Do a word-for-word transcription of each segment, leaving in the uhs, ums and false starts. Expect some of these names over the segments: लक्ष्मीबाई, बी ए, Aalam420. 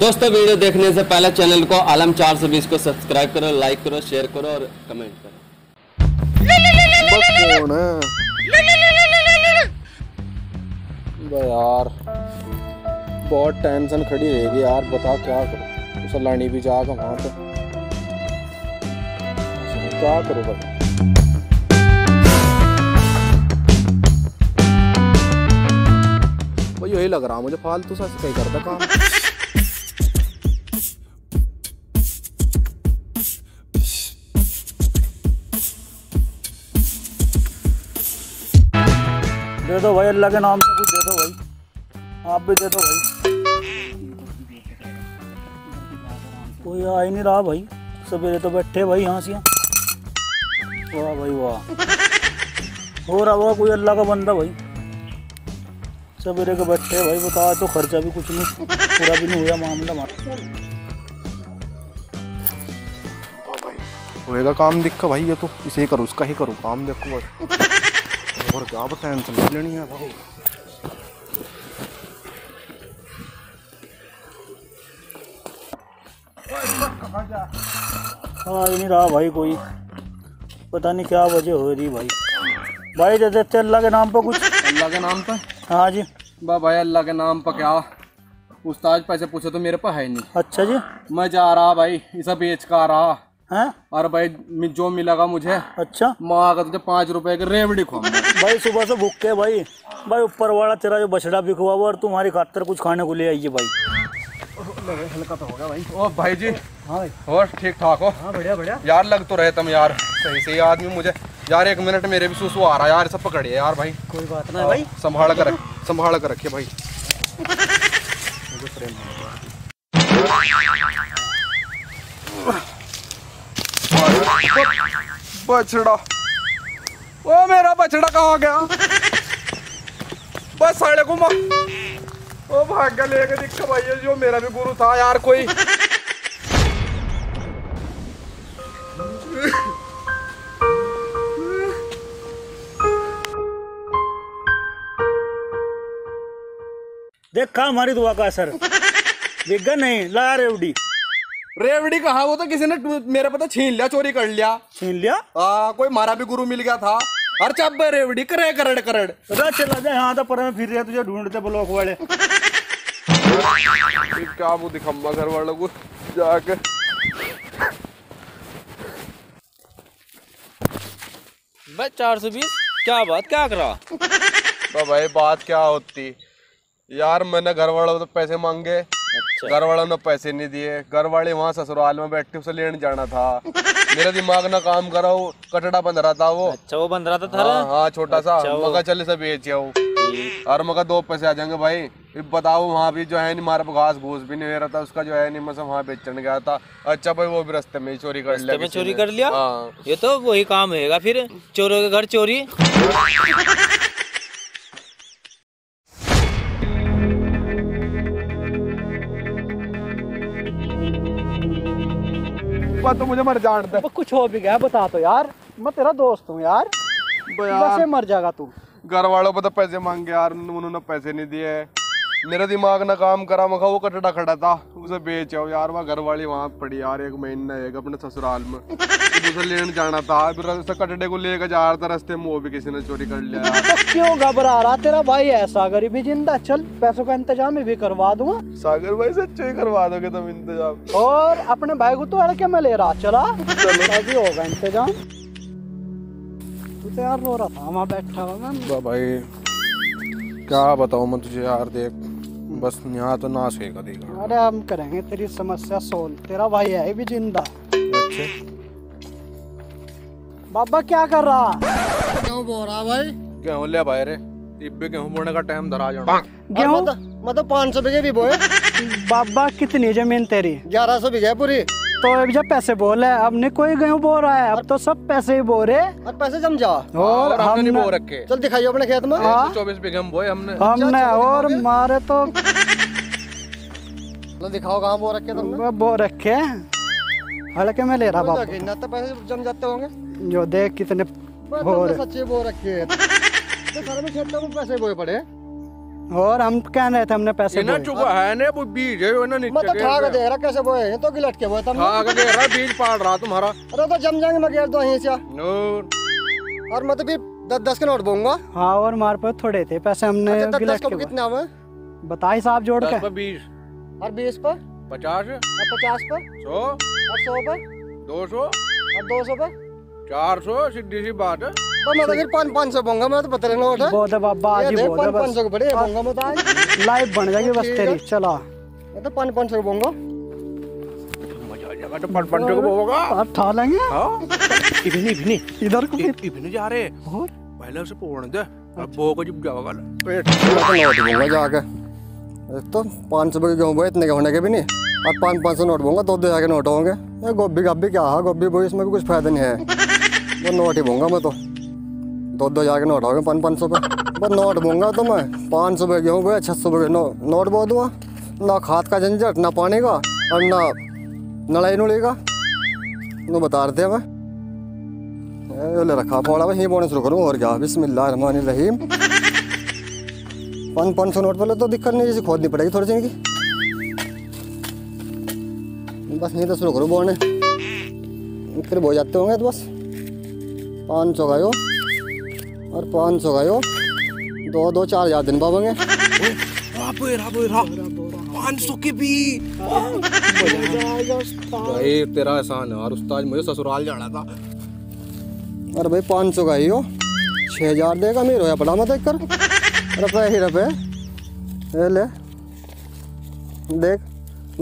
दोस्तों वीडियो देखने से पहले चैनल को आलम चार सौ बीस को सब्सक्राइब करो, लाइक करो, शेयर करो और कमेंट करो। यार बहुत टेंशन खड़ी है यार, बता क्या करो, उसे लानी भी जाकर वहां पे क्या करो भाई। यही लग रहा मुझे, फालतू सा कहीं करता काम। दे दो भाई, अल्लाह के नाम से कुछ दे दो भाई, आप भी दे दो भाई। कोई आ ही नहीं रहा भाई, सवेरे तो बैठे भाई यहाँ से। वाह भाई वाह, हो रहा हुआ कोई अल्लाह का बंदा भाई, सवेरे के बैठे भाई, बता तो खर्चा भी कुछ नहीं, पूरा भी नहीं हुआ मामला मारा। होएगा काम, देखा भाई, ये तो इसे ही करो, उसका ही करो काम, देखो भाई। और क्या बताएं, समझ लेनी है भाई। हाँ नहीं रहा भाई कोई, पता नहीं क्या वजह हो रही भाई। भाई दे देते अल्लाह के नाम पर कुछ। अल्लाह के नाम पर? हाँ जी बा भाई, अल्लाह के नाम पर क्या उस्ताद, पैसे पूछे तो मेरे पास है नहीं। अच्छा जी, मैं जा रहा भाई, इसे बेच का आ रहा है? और भाई जो मिलेगा मुझे। अच्छा, माँ का तुझे पाँच रुपए के रेवड़ी खुआऊंगा भाई, सुबह से भूखे भाई। भाई ऊपर वाला तेरा जो बछड़ा भी खुआ और तुम्हारी खातिर कुछ खाने को ले आइए भाई। हल्का तो होगा भाई। ओ भाई जी, हाँ भाई, और ठीक ठाक हो? हाँ बढ़िया बढ़िया यार, लग तो रहे तुम यार, सही सही आदमी। मुझे यार एक मिनट, मेरे भी सुसु आ रहा है यार, सब पकड़िए यार भाई। कोई बात ना भाई, संभाल कर संभाल कर रखिए भाई। बछड़ा, ओ मेरा बछड़ा कहाँ गया? बस साले को मार, ओ भाग गया लेके। दिखा भाई, जो मेरा भी गुरु था यार कोई। देखा हमारी दुआ का असर, देखा नहीं ला रेवड़ी। रेवड़ी कहा, वो तो किसी ने मेरा पता छीन लिया, चोरी कर लिया। छीन लिया? आ, कोई मारा भी गुरु मिल गया था। और चब रेवड़ी करे करड़ करड़ चला जाए। हाँ तो पर मैं फिर तुझे ढूंढते ब्लॉक वाले। क्या वो दिखम्बा घर वालों को जाके। बस चार सौ बीस, क्या बात, क्या करा? तो भाई बात क्या होती यार, मैंने घर वालों तो पैसे मांगे, घर वालों ने पैसे नहीं दिए। घर वाले वहाँ ससुराल में बैठे, उसे लेने जाना था। मेरा दिमाग ना काम करा, वो कटड़ा बंध रहा था वो। अच्छा वो बंध रहा था? हाँ हाँ छोटा सा। मगा चले से बेच आओ और मगा दो पैसे आ जाएंगे भाई। बताओ वहाँ भी जो है नहीं, हमारे घास घूस भी नहीं हो रहा था उसका जो है नहीं, मैं वहाँ बेचने गया था। अच्छा भाई, वो भी रास्ते में चोरी कर लिया। चोरी कर लिया? ये तो वही काम है फिर, चोरों के घर चोरी। तो मुझे मर जानता है, कुछ हो भी गया बता तो यार, मैं तेरा दोस्त हूँ यार, वैसे मर जाएगा तू। घर वालों पर तो पैसे मांगे यार, उन्होंने पैसे नहीं दिए। मेरा दिमाग ना काम करा, मखा वो कटड़ा खड़ा था, उसे बेच आओ यार। वहाँ घर वाली वहाँ पड़ी यार, एक महीना एक अपने ससुराल में। उसे लेने जाना था, उसे कटड़े को लेकर जा रहा था, रास्ते में वो भी किसी ने चोरी कर लिया। तो क्यों घबरा रहा तेरा भाई, ऐसा गरीबी जिंदा। चल पैसों का इंतजाम भी करवा दूंगा सागर भाई, सच्चे ही करवा दोगे तुम इंतजाम। और अपने भाई को तो हल्के में ले रहा, चला भी होगा इंतजाम। तू तो यार रो रहा था वहाँ बैठा हुआ भाई, क्या बताऊँ मैं तुझे यार। देख बस यहाँ तो ना सोएगा देखा। अरे हम करेंगे तेरी समस्या सोल्व, तेरा भाई है भी जिंदा। बाबा क्या कर रहा, क्यों बो रहा भाई? गेहूँ ले भाई, रे डिब्बे गेहूँ बोने का टाइम धरा जाना। गेहूँ मतलब पाँच सौ बीघे भी बोए? बाबा कितनी जमीन तेरी? ग्यारह सौ बीघे पूरी। तो अब जब पैसे बोले, अब नहीं कोई गेहूँ बो रहा है, अब तो सब पैसे ही बो रहे। और पैसे जम जा, और, और हमने बो रखे। चल दिखाइए अपने खेत में। हाँ चौबीस बीघे बोए हमने हमने और मारे तो दिखाओ कहाँ बो रखे तुमने? बो रखे हल्के में ले रहा बाबा, तो पैसे जम जाते होंगे जो। देख कितने बो रखे, पैसे बोए पड़े। और हम क्या रहे थे, हमने पैसे ना चुका है ना वो बीज है वो ना नीचे मतलब ठा के दे रहा कैसे वो है तो गिलट के वो तुम ठा के दे रहा बीज पाड़ रहा तुम्हारा। अरे तो जम जाएंगे मैं घेर दो यहीं से और मैं तो भी दस दस के नोट दूंगा। हां और मार पे थोड़े थे पैसे हमने गिलट के। कितना हुआ बताइए साहब जोड़ के? बीस और बीस पर पचास और पचास पर सौ और सौ पर दो सौ और दो सौ पर चार सौ। सीधी सी बात है तो मैं तो फिर पाँच पाँच सौ बोंगा मैं तो पता नहीं नोट है। बहुत है बाबा आज ही बहुत है बस पाँच सौ के बड़े बोंगा मैं तो लाइफ बन जाएगी बस तेरी। चला मैं तो पाँच पाँच सौ बोंगा मजा आ जाएगा तो पाँच पाँच सौ बोंगा आप ठा लेंगे। हाँ इभिनी इभिनी इधर को इभिनी जा रहे और पहले उसे पोड़ने दे अब बोंगा जब जाओगा नोट बोंगा जाके तो पाँच सौ के गेहूँ इतने होने के भी नहीं और पाँच पाँच सौ नोट बोंगा दो दो हजार के नोट होंगे। ये गोभी गब्बी क्या है गोभी बोई इसमें कुछ फायदा नहीं है वो नोट ही बोंगा मैं तो दो दो हजार के नोट होंगे पाँच पाँच सौ पे बस नोट बोंगा तो मैं पाँच सौ पे गेहूँ बोए छः सौ पे नोट बो दूँगा ना खाद का झंझट ना पानी का और ना लड़ाई नुड़ी का वो बता रहे थे हमें ले रखा फोड़ा भाई यहीं बोने शुरू करूँ और क्या बिस्मिल्लाहिर्रहमानिर्रहीम। पाँच पाँच सौ नोट पहले तो दिक्कत नहीं जैसे खोदनी पड़ेगी थोड़ी सी इनकी बस नहीं तो शुरू करो बोने करीब हो जाते होंगे तो बस पाँच सौ गायो और पाँच सौ गायो दो दो चार हजार दिन पावेंगे तेरा एहसान है। और उस्ताद मुझे ससुराल जाना था अरे भाई पाँच सौ गाइयो छः हजार देगा मेरे रोया पड़ा मत देख कर रुपये ही रुपये ले देख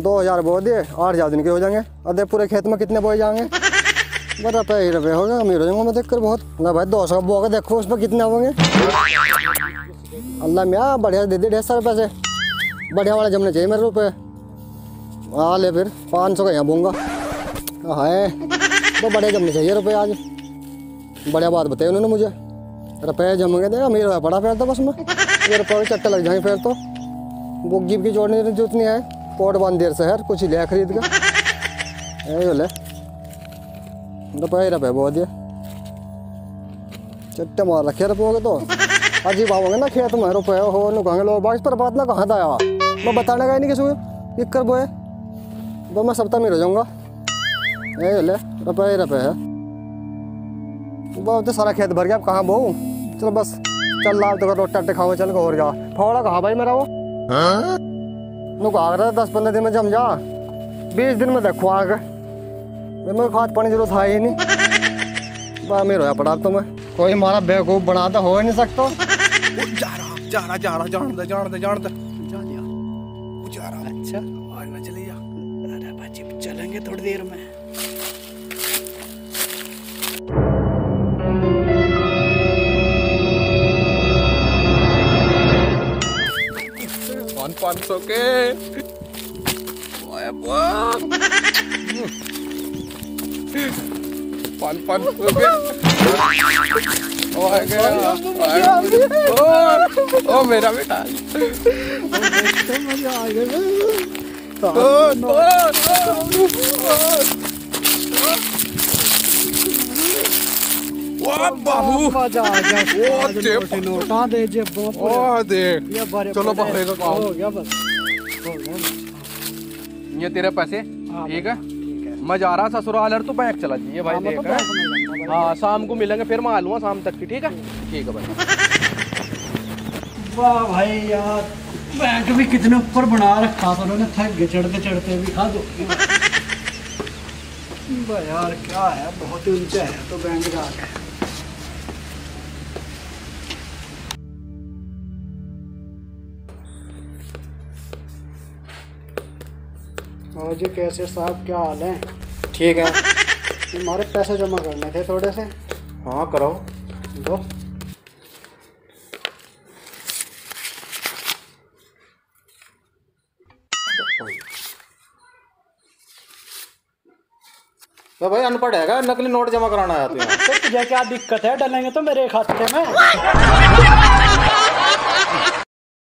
दो हजार बो दिए आठ हजार दिन के हो जाएंगे। अरे पूरे खेत में कितने बोए जाएंगे बस रुपये ही रुपये हो गए अमीर हो जाऊंगा मैं देख कर बहुत ना भाई दो सौ बोगे देखो उसमें कितने होंगे। अल्लाह मियाँ बढ़िया दे दे ढेर सारे पैसे बढ़िया वाले जमने चाहिए मेरे रुपये। हाँ ले फिर पाँच सौ का यहाँ बोंगा हाय तो बढ़िया जमने चाहिए रुपये आज बढ़िया बात बताई उन्होंने मुझे रुपये जमेंगे देगा अमीर हो पड़ा फिर तो बस में रुपये चट्टे लग जाएंगे फिर तो बुक जीप की जोड़ने की जरूरत नहीं है पोट बांध देर शहर कुछ ही लिया खरीद कर ले रुपये रुपये बहुत दिया चट्टे मार रखे रुपये तो अजीब आओगे ना खेत में रुपये हो न कहेंगे लोग बाग पर बात ना कहाँ था यार मैं बताने का ही नहीं किसी को एक कर बोए वो मैं सप्ताह में रह जाऊँगा ए ले रुपये रुपये है बहुत सारा खेत भर गया अब कहाँ बहू चलो बस चल रहा तो रोटी टट्टे खाओ चल और क्या फावड़ा कहाँ भाई मेरा वो नुका दस पंद्रह दिन में जम जा बीस दिन में देखो आगे मेरे खाद पानी जरूरत है ही नहीं बा मेरा पड़ा तो मैं कोई हमारा बेवकूफ बनाता हो ही नहीं सकता। जा रहा जा रहा जा रहा जान दे जान दे जान दे जा दिया वो जा रहा अच्छा और ना चले जा। अरे भाजी चलेंगे थोड़ी देर में पाँच सौ के पाँच पाँच सौ के ओ मेरा बेटा मजा आ गया बाबू मजा आ गया दे जे दे चलो हो गया बस ये तेरे पैसे ठीक है मजा आ रहा ससुराल तू बैग चला जाइए भाई देख। हाँ शाम को मिलेंगे फिर मैं आ लूँगा शाम तक की ठीक है ठीक है भाई। वाह भाई यार बैग भी कितने ऊपर बना रखा था उन्होंने थक गए चढ़ते चढ़ते भी खा दो यार क्या है बहुत ही ऊंचा है तो बैंक जाकर और जी कैसे साहब क्या हाल है? ठीक है हमारे पैसे जमा करने थे थोड़े से। हाँ करो दो तो भाई अनपढ़ है नकली नोट जमा कराना है तो तुझे क्या दिक्कत है डलेंगे तो मेरे खाते में।